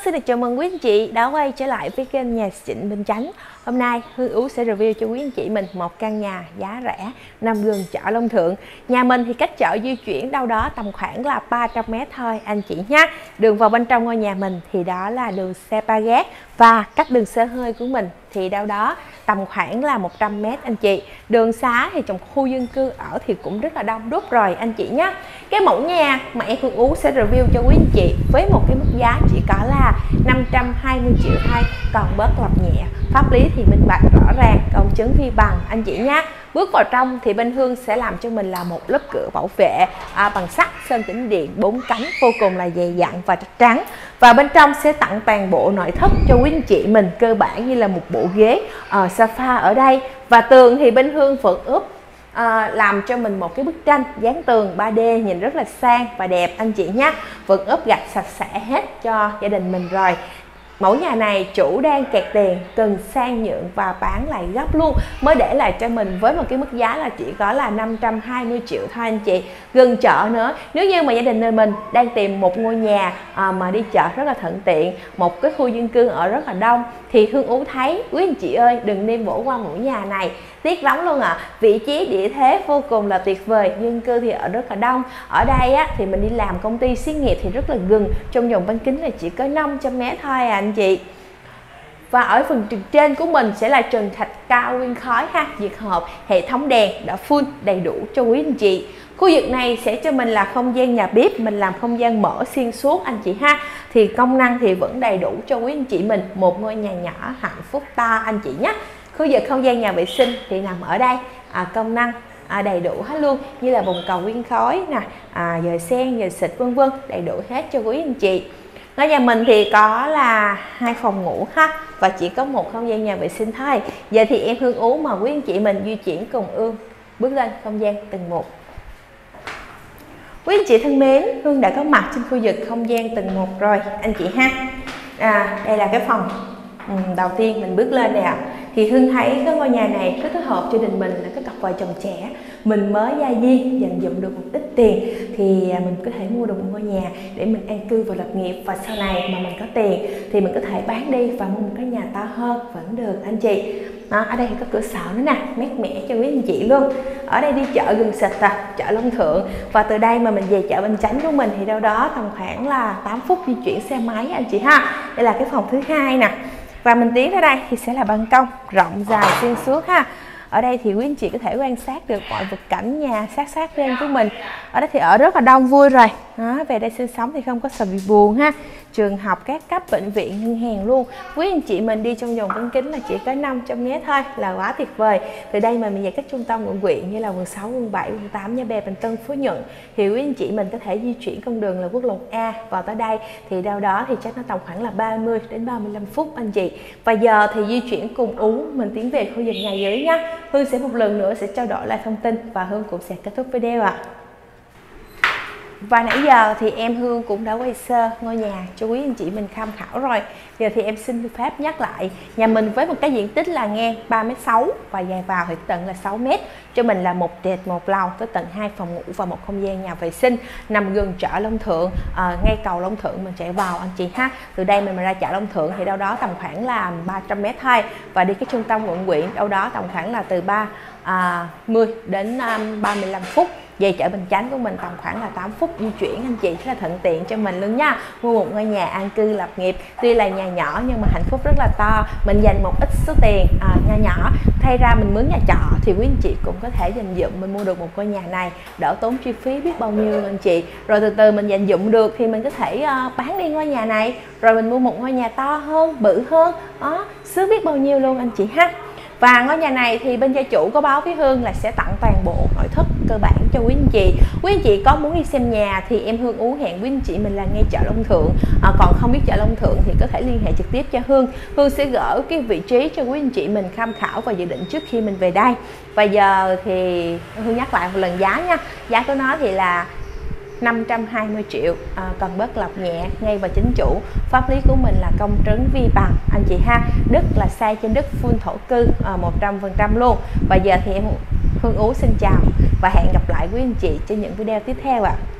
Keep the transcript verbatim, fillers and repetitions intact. Rất xin được chào mừng quý anh chị đã quay trở lại với kênh Nhà Xịn Bình Chánh. Hôm nay Hương Ú sẽ review cho quý anh chị mình một căn nhà giá rẻ nằm gần chợ Long Thượng. Nhà mình thì cách chợ di chuyển đâu đó tầm khoảng là ba trăm mét thôi anh chị nhé. Đường vào bên trong ngôi nhà mình thì đó là đường xe ba gác, và cách đường xe hơi của mình thì đâu đó tầm khoảng là một trăm mét anh chị. Đường xá thì trong khu dân cư ở thì cũng rất là đông đúc rồi anh chị nhé. Cái mẫu nhà mà em Hương Ú sẽ review cho quý anh chị với một cái mức giá chỉ có là năm trăm hai mươi triệu hai, còn bớt lọc nhẹ. Pháp lý thì minh bạch rõ ràng, công chứng vi bằng anh chị nhé. Bước vào trong thì bên Hương sẽ làm cho mình là một lớp cửa bảo vệ à, bằng sắt, sơn tĩnh điện, bốn cánh vô cùng là dày dặn và chắc chắn. Và bên trong sẽ tặng toàn bộ nội thất cho quý anh chị mình, cơ bản như là một bộ ghế à, sofa ở đây. Và tường thì bên Hương vẫn ướp à, làm cho mình một cái bức tranh dán tường ba D nhìn rất là sang và đẹp anh chị nhé. Vẫn ướp gạch sạch sẽ hết cho gia đình mình rồi. Mẫu nhà này chủ đang kẹt tiền, cần sang nhượng và bán lại gấp luôn, mới để lại cho mình với một cái mức giá là chỉ có là năm trăm hai mươi triệu thôi anh chị. Gần chợ nữa, nếu như mà gia đình nơi mình đang tìm một ngôi nhà à, mà đi chợ rất là thuận tiện, một cái khu dân cư ở rất là đông, thì Hương Ú thấy quý anh chị ơi đừng nên bỏ qua mẫu nhà này. Tiếc lắm luôn ạ. À. Vị trí địa thế vô cùng là tuyệt vời, dân cư thì ở rất là đông. Ở đây á, thì mình đi làm công ty xí nghiệp thì rất là gần, trong vòng bán kính là chỉ có năm trăm mét thôi à anh chị. Và ở phần trần trên của mình sẽ là trần thạch cao nguyên khói ha, diệt hợp, hệ thống đèn đã full đầy đủ cho quý anh chị. Khu vực này sẽ cho mình là không gian nhà bếp, mình làm không gian mở xuyên suốt anh chị ha. Thì công năng thì vẫn đầy đủ cho quý anh chị mình, một ngôi nhà nhỏ hạnh phúc ta anh chị nhé. Khu vực không gian nhà vệ sinh thì nằm ở đây, à, công năng à, đầy đủ hết luôn, như là bồn cầu nguyên khói nè, à, dời sen, dời xịt vân vân, đầy đủ hết cho quý anh chị. Ở nhà mình thì có là hai phòng ngủ ha, và chỉ có một không gian nhà vệ sinh thôi. Giờ thì em Hương Ú mà quý anh chị mình di chuyển cùng Ương bước lên không gian tầng một. Quý anh chị thân mến, Hương đã có mặt trên khu vực không gian tầng một rồi anh chị ha. À, đây là cái phòng ừ, đầu tiên mình bước lên nè ạ. Thì Hương thấy cái ngôi nhà này rất thích hợp cho đình mình là các cặp vợ chồng trẻ, mình mới gia diên dành dụm được một ít tiền thì mình có thể mua được một ngôi nhà để mình an cư và lập nghiệp, và sau này mà mình có tiền thì mình có thể bán đi và mua một cái nhà to hơn vẫn được anh chị. Đó, ở đây thì có cửa sổ nữa nè, mát mẻ cho quý anh chị luôn. Ở đây đi chợ gần sạch à, chợ Long Thượng, và từ đây mà mình về chợ Bình Chánh của mình thì đâu đó tầm khoảng là tám phút di chuyển xe máy anh chị ha. Đây là cái phòng thứ hai nè. Và mình tiến ra đây thì sẽ là ban công rộng dài xuyên suốt ha. Ở đây thì quý anh chị có thể quan sát được mọi vật cảnh nhà sát sát bên của mình. Ở đây thì ở rất là đông vui rồi. Đó, về đây sinh sống thì không có sợ bị buồn ha. Trường học, các cấp, bệnh viện, ngân hàng luôn. Quý anh chị mình đi trong vòng bán kính là chỉ có năm trăm mét thôi là quá tuyệt vời. Từ đây mà mình về các trung tâm quận huyện như là quận sáu, quận bảy, quận tám, Nha Bè, Bình Tân, Phú Nhuận thì quý anh chị mình có thể di chuyển con đường là quốc lộ một A vào tới đây thì đâu đó thì chắc nó tầm khoảng là ba mươi đến ba mươi lăm phút anh chị. Và giờ thì di chuyển cùng Ú mình tiến về khu vực nhà dưới nhá. Hương sẽ một lần nữa sẽ trao đổi lại thông tin và Hương cũng sẽ kết thúc video ạ. À. Và nãy giờ thì em Hương cũng đã quay sơ ngôi nhà cho quý anh chị mình tham khảo rồi. Giờ thì em xin phép nhắc lại, nhà mình với một cái diện tích là ngang ba mét sáu và dài vào thì tận là sáu mét, cho mình là một trệt một lầu với tận hai phòng ngủ và một không gian nhà vệ sinh, nằm gần chợ Long Thượng, à, ngay cầu Long Thượng mình chạy vào anh chị ha. Từ đây mình, mình ra chợ Long Thượng thì đâu đó tầm khoảng là ba trăm mét thôi, và đi cái trung tâm quận huyện đâu đó tầm khoảng là từ ba mươi đến ba mươi lăm phút. Về chợ Bình Chánh của mình tầm khoảng là tám phút di chuyển anh chị, rất là thuận tiện cho mình luôn nha. Mua một ngôi nhà an cư lập nghiệp, tuy là nhà nhỏ nhưng mà hạnh phúc rất là to. Mình dành một ít số tiền à, nhà nhỏ thay ra mình mướn nhà trọ thì quý anh chị cũng có thể dành dụm mình mua được một ngôi nhà này, đỡ tốn chi phí biết bao nhiêu anh chị. Rồi từ từ mình dành dụm được thì mình có thể uh, bán đi ngôi nhà này, rồi mình mua một ngôi nhà to hơn, bự hơn, đó, xứ biết bao nhiêu luôn anh chị ha. Và ngôi nhà này thì bên gia chủ có báo với Hương là sẽ tặng toàn bộ nội thất cơ bản cho quý anh chị. Quý anh chị có muốn đi xem nhà thì em Hương Ú hẹn quý anh chị mình là ngay chợ Long Thượng. À, còn không biết chợ Long Thượng thì có thể liên hệ trực tiếp cho Hương. Hương sẽ gửi cái vị trí cho quý anh chị mình tham khảo và dự định trước khi mình về đây. Và giờ thì Hương nhắc lại một lần giá nha. Giá của nó thì là năm trăm hai mươi triệu, à, còn bớt lọc nhẹ ngay và chính chủ. Pháp lý của mình là công chứng vi bằng anh chị ha. Đất là xây trên đất full thổ cư à, một trăm phần trăm luôn. Và giờ thì em Hương Ú xin chào và hẹn gặp lại quý anh chị trên những video tiếp theo ạ. À.